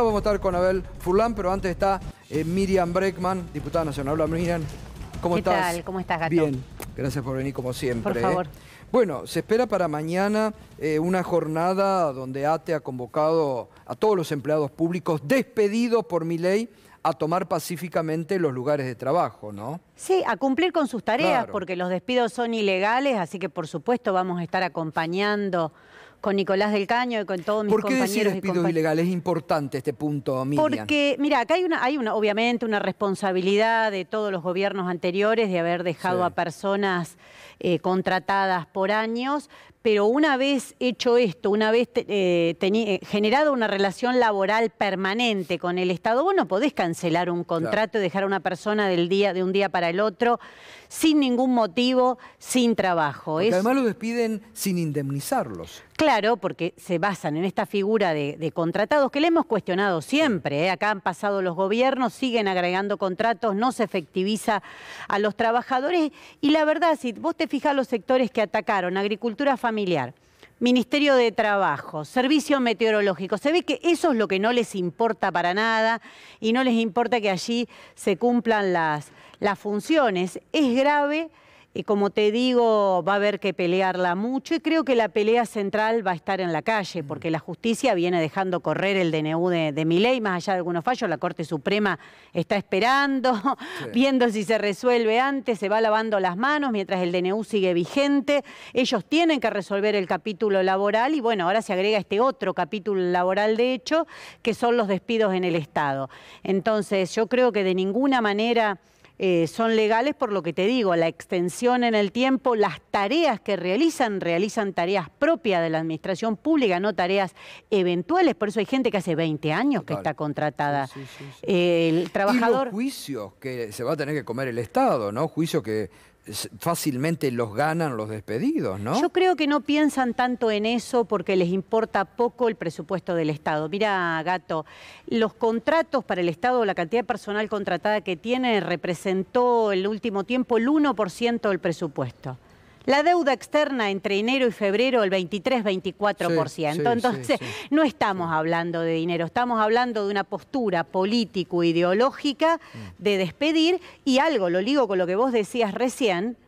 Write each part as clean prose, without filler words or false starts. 30 vamos a estar con Abel Furlán, pero antes está Miriam Bregman, diputada nacional. Hola, Miriam. ¿Cómo estás? ¿Qué tal? ¿Cómo estás, Gato? Bien, gracias por venir como siempre. Por favor. Bueno, se espera para mañana una jornada donde ATE ha convocado a todos los empleados públicos despedidos por Milei a tomar pacíficamente los lugares de trabajo, ¿no? Sí, a cumplir con sus tareas, claro, porque los despidos son ilegales, así que por supuesto vamos a estar acompañando con Nicolás del Caño y con todos mis compañeros. ¿Por qué decir despidos ilegales? Es importante este punto, Miriam. Porque, mira, acá hay una, obviamente, una responsabilidad de todos los gobiernos anteriores de haber dejado a personas contratadas por años, pero una vez hecho esto, una vez generado una relación laboral permanente con el Estado, vos no podés cancelar un contrato y dejar a una persona de un día para el otro sin ningún motivo, sin trabajo. Además lo despiden sin indemnizarlos. Claro, porque se basan en esta figura de contratados que le hemos cuestionado siempre. Acá han pasado los gobiernos, siguen agregando contratos, no se efectiviza a los trabajadores. Y la verdad, si vos te fijas los sectores que atacaron, agricultura familiar, Ministerio de Trabajo, Servicio Meteorológico, se ve que eso es lo que no les importa para nada y no les importa que allí se cumplan las funciones. Es grave y, como te digo, va a haber que pelearla mucho y creo que la pelea central va a estar en la calle porque la justicia viene dejando correr el DNU de Milei, más allá de algunos fallos, la Corte Suprema está esperando, viendo si se resuelve antes, se va lavando las manos mientras el DNU sigue vigente. Ellos tienen que resolver el capítulo laboral y bueno, ahora se agrega este otro capítulo laboral de hecho, que son los despidos en el Estado. Entonces yo creo que de ninguna manera son legales por lo que te digo, la extensión en el tiempo, las tareas que realizan tareas propias de la administración pública, no tareas eventuales, por eso hay gente que hace 20 años que está contratada. Sí. El trabajador... Y los juicios que se va a tener que comer el Estado, ¿no? Juicios que fácilmente los ganan los despedidos, ¿no? Yo creo que no piensan tanto en eso porque les importa poco el presupuesto del Estado. Mira, Gato, los contratos para el Estado, la cantidad de personal contratada que tiene representó el último tiempo el 1% del presupuesto. La deuda externa entre enero y febrero el 23-24%. Entonces, no estamos hablando de dinero, estamos hablando de una postura político-ideológica de despedir y algo, lo ligo con lo que vos decías recién,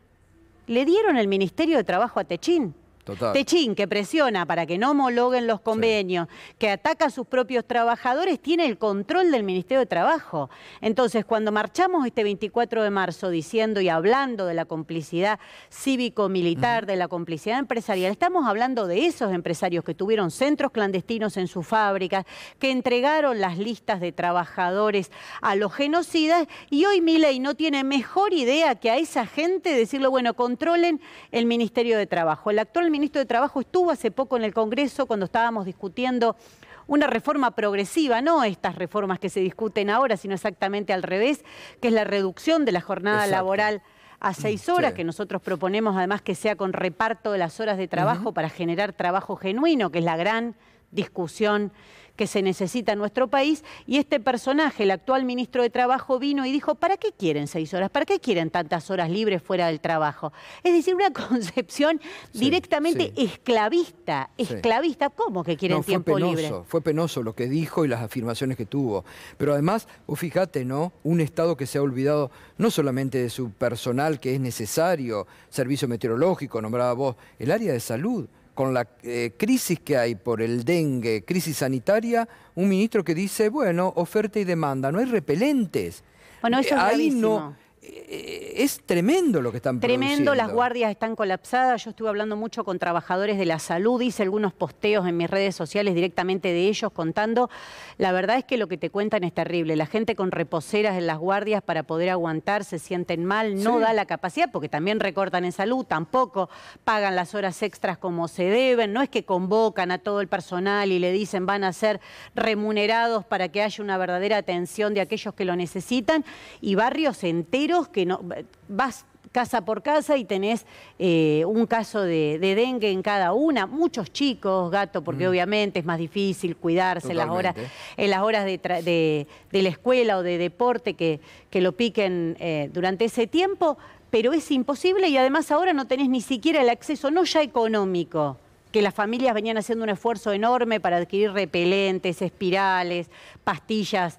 le dieron el Ministerio de Trabajo a Techín. Total. Techín, que presiona para que no homologuen los convenios, que ataca a sus propios trabajadores, tiene el control del Ministerio de Trabajo. Entonces, cuando marchamos este 24 de marzo diciendo y hablando de la complicidad cívico-militar, de la complicidad empresarial, estamos hablando de esos empresarios que tuvieron centros clandestinos en sus fábricas, que entregaron las listas de trabajadores a los genocidas, y hoy Milei no tiene mejor idea que a esa gente decirle, bueno, controlen el Ministerio de Trabajo. El actual ministro de Trabajo estuvo hace poco en el Congreso cuando estábamos discutiendo una reforma progresiva, no estas reformas que se discuten ahora, sino exactamente al revés, que es la reducción de la jornada laboral a 6 horas, que nosotros proponemos además que sea con reparto de las horas de trabajo para generar trabajo genuino, que es la gran discusión que se necesita en nuestro país. Y este personaje, el actual ministro de Trabajo, vino y dijo, ¿para qué quieren 6 horas? ¿Para qué quieren tantas horas libres fuera del trabajo? Es decir, una concepción directamente esclavista. ¿Cómo que quieren tiempo libre? Fue penoso lo que dijo y las afirmaciones que tuvo. Pero además, vos fíjate, ¿no? Un Estado que se ha olvidado no solamente de su personal, que es necesario, servicio meteorológico, nombraba vos, el área de salud. Con la crisis que hay por el dengue, crisis sanitaria, un ministro que dice, bueno, oferta y demanda, no hay repelentes. Bueno, eso es gravísimo. Es tremendo lo que están produciendo. Tremendo, las guardias están colapsadas. Yo estuve hablando mucho con trabajadores de la salud, hice algunos posteos en mis redes sociales directamente de ellos contando. La verdad es que lo que te cuentan es terrible. La gente con reposeras en las guardias para poder aguantar, se sienten mal, no da la capacidad porque también recortan en salud, tampoco pagan las horas extras como se deben. No es que convocan a todo el personal y le dicen van a ser remunerados para que haya una verdadera atención de aquellos que lo necesitan. Y barrios enteros que no, vas casa por casa y tenés un caso de dengue en cada una, muchos chicos, Gato, porque obviamente es más difícil cuidarse en las horas de la escuela o de deporte que lo piquen durante ese tiempo, pero es imposible y además ahora no tenés ni siquiera el acceso, no ya económico, que las familias venían haciendo un esfuerzo enorme para adquirir repelentes, espirales, pastillas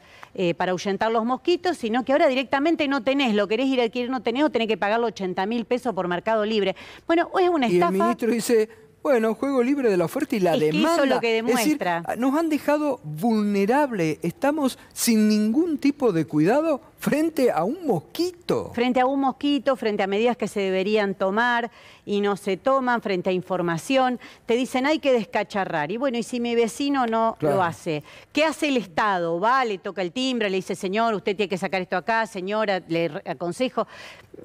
para ahuyentar los mosquitos, sino que ahora directamente no tenés, lo querés ir a adquirir, no tenés, o tenés que pagarlo 80.000 pesos por Mercado Libre. Bueno, hoy es una estafa. Y el ministro dice, bueno, juego libre de la oferta y la demanda. Eso lo que demuestra. Es decir, nos han dejado vulnerables, estamos sin ningún tipo de cuidado frente a un mosquito. Frente a un mosquito, frente a medidas que se deberían tomar y no se toman, frente a información. Te dicen, hay que descacharrar. Y bueno, y si mi vecino no lo hace, ¿qué hace el Estado? Va, le toca el timbre, le dice, señor, usted tiene que sacar esto acá, señora, le aconsejo.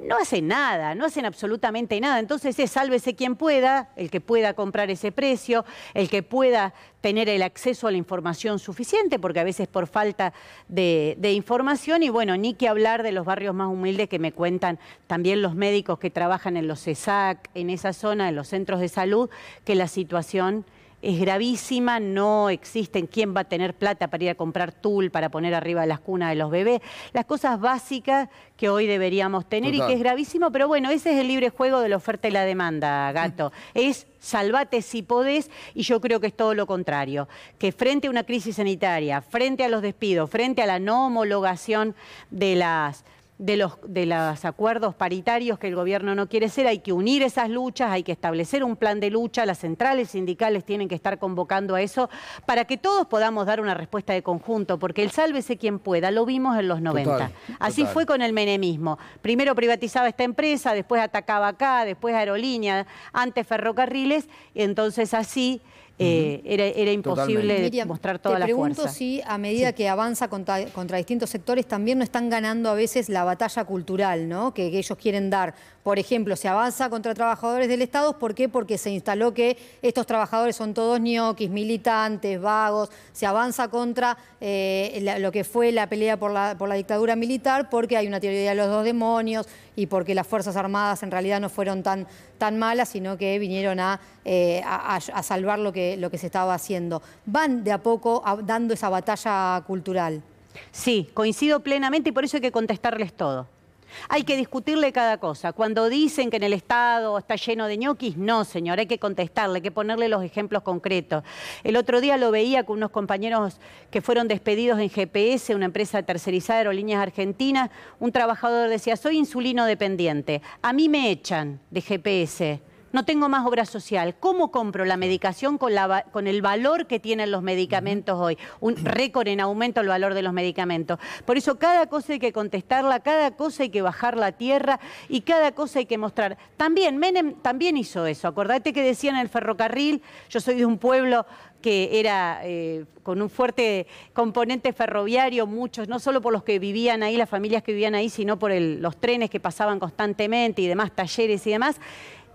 No hace nada, no hacen absolutamente nada. Entonces es sálvese quien pueda, el que pueda comprar ese precio, el que pueda tener el acceso a la información suficiente, porque a veces por falta de información, y bueno, ni que hablar de los barrios más humildes que me cuentan también los médicos que trabajan en los CESAC, en esa zona, en los centros de salud, que la situación es gravísima, no existen, ¿quién va a tener plata para ir a comprar tul para poner arriba las cunas de los bebés? Las cosas básicas que hoy deberíamos tener. Total. Y que es gravísimo, pero bueno, ese es el libre juego de la oferta y la demanda, Gato. Es salvate si podés, y yo creo que es todo lo contrario, que frente a una crisis sanitaria, frente a los despidos, frente a la no homologación de los acuerdos paritarios que el gobierno no quiere hacer, hay que unir esas luchas, hay que establecer un plan de lucha, las centrales sindicales tienen que estar convocando a eso para que todos podamos dar una respuesta de conjunto, porque el sálvese quien pueda lo vimos en los 90. Total, así total. Fue con el menemismo. Primero privatizaba esta empresa, después atacaba acá, después Aerolíneas, antes Ferrocarriles, y entonces así era imposible Miriam, mostrar toda la fuerza. Te pregunto si a medida que avanza contra distintos sectores también no están ganando a veces la batalla cultural, ¿no? que ellos quieren dar. Por ejemplo, se avanza contra trabajadores del Estado, ¿por qué? Porque se instaló que estos trabajadores son todos ñoquis, militantes, vagos. Se avanza contra lo que fue la pelea por la dictadura militar, porque hay una teoría de los dos demonios y porque las Fuerzas Armadas en realidad no fueron tan malas, sino que vinieron a salvar lo que se estaba haciendo. Van de a poco dando esa batalla cultural. Sí, coincido plenamente, y por eso hay que contestarles todo. Hay que discutirle cada cosa. Cuando dicen que en el Estado está lleno de ñoquis, no, señor, hay que contestarle, hay que ponerle los ejemplos concretos. El otro día lo veía con unos compañeros que fueron despedidos en GPS, una empresa tercerizada, Aerolíneas Argentinas. Un trabajador decía, soy insulino dependiente, a mí me echan de GPS. No tengo más obra social. ¿Cómo compro la medicación con el valor que tienen los medicamentos hoy? Un récord en aumento el valor de los medicamentos. Por eso cada cosa hay que contestarla, cada cosa hay que bajar la tierra y cada cosa hay que mostrar. También Menem también hizo eso. Acordate que decían en el ferrocarril, yo soy de un pueblo que era con un fuerte componente ferroviario, muchos, no solo por los que vivían ahí, las familias que vivían ahí, sino por los trenes que pasaban constantemente y demás, talleres y demás.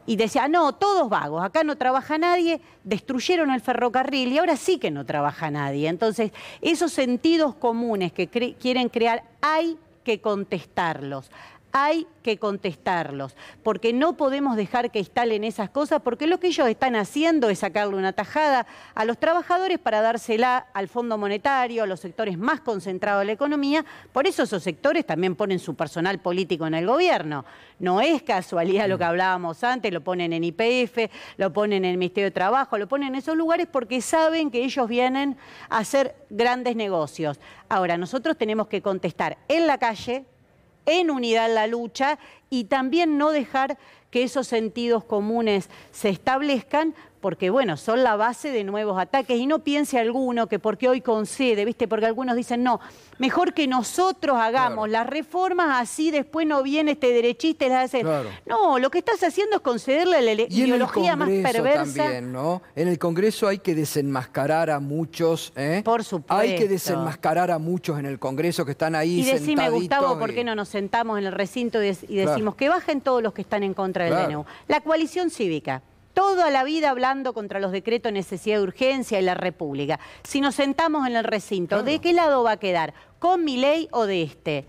Y decía, no, todos vagos, acá no trabaja nadie, destruyeron el ferrocarril y ahora sí que no trabaja nadie. Entonces, esos sentidos comunes que quieren crear, hay que contestarlos. Hay que contestarlos, porque no podemos dejar que instalen esas cosas, porque lo que ellos están haciendo es sacarle una tajada a los trabajadores para dársela al Fondo Monetario, a los sectores más concentrados de la economía. Por eso esos sectores también ponen su personal político en el gobierno. No es casualidad lo que hablábamos antes, lo ponen en YPF, lo ponen en el Ministerio de Trabajo, lo ponen en esos lugares porque saben que ellos vienen a hacer grandes negocios. Ahora, nosotros tenemos que contestar en la calle, en unidad en la lucha, y también no dejar que esos sentidos comunes se establezcan, porque bueno, son la base de nuevos ataques. Y no piense alguno que porque hoy concede, ¿viste? Porque algunos dicen, no, mejor que nosotros hagamos las reformas, así después no viene este derechista y las hace. No, lo que estás haciendo es concederle la ideología más perversa. También, ¿no? En el Congreso hay que desenmascarar a muchos, ¿eh? Por supuesto. Hay que desenmascarar a muchos en el Congreso que están ahí sentaditos. Y decime, Gustavo, ¿por qué no nos sentamos en el recinto y decimos que bajen todos los que están en contra del DNU? La coalición cívica, toda la vida hablando contra los decretos de necesidad de urgencia y la República. Si nos sentamos en el recinto, ¿de qué lado va a quedar? ¿Con Milei o de este?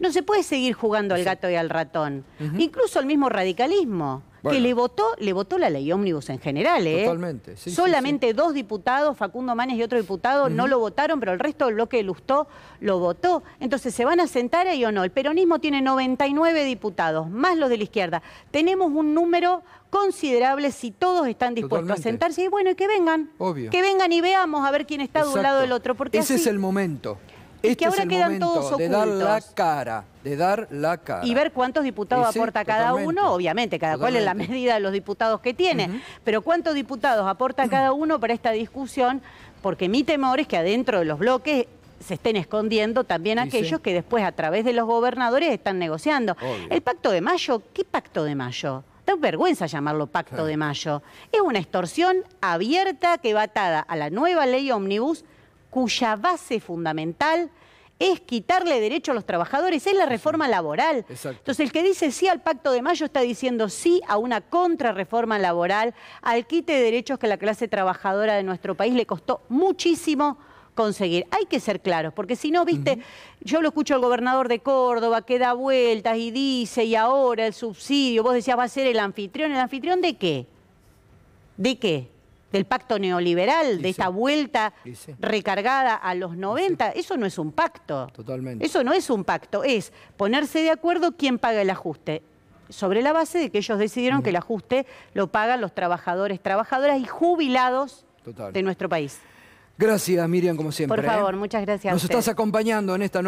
No se puede seguir jugando al gato y al ratón. Incluso el mismo radicalismo. bueno, que le votó la ley ómnibus en general. Totalmente. Sí, solamente sí, sí. Dos diputados, Facundo Manes y otro diputado, no lo votaron, pero el resto del bloque de Lustó lo votó. Entonces, ¿se van a sentar ahí o no? El peronismo tiene 99 diputados, más los de la izquierda. Tenemos un número considerable si todos están dispuestos a sentarse. Y bueno, y que vengan. Obvio. Que vengan y veamos a ver quién está de un lado del otro. Porque ese así... es el momento. Es que ahora es quedan todos ocultos. De dar la cara, Y ver cuántos diputados aporta cada uno, obviamente, cada cual en la medida de los diputados que tiene. Pero cuántos diputados aporta cada uno para esta discusión, porque mi temor es que adentro de los bloques se estén escondiendo también aquellos que después a través de los gobernadores están negociando. Obvio. El Pacto de Mayo, ¿qué Pacto de Mayo? Da vergüenza llamarlo Pacto de Mayo. Es una extorsión abierta que va atada a la nueva ley ómnibus, cuya base fundamental es quitarle derecho a los trabajadores, es la reforma laboral. Exacto. Entonces el que dice sí al Pacto de Mayo está diciendo sí a una contrarreforma laboral, al quite de derechos que la clase trabajadora de nuestro país le costó muchísimo conseguir. Hay que ser claros, porque si no, viste, yo lo escucho al gobernador de Córdoba que da vueltas y dice, y ahora el subsidio, vos decías va a ser ¿el anfitrión de qué? ¿De qué? Del pacto neoliberal, de esta vuelta recargada a los 90, eso no es un pacto. Totalmente. Eso no es un pacto, es ponerse de acuerdo quién paga el ajuste, sobre la base de que ellos decidieron que el ajuste lo pagan los trabajadores, trabajadoras y jubilados de nuestro país. Gracias, Miriam, como siempre. Por favor, muchas gracias a ustedes. Nos estás acompañando en esta noche.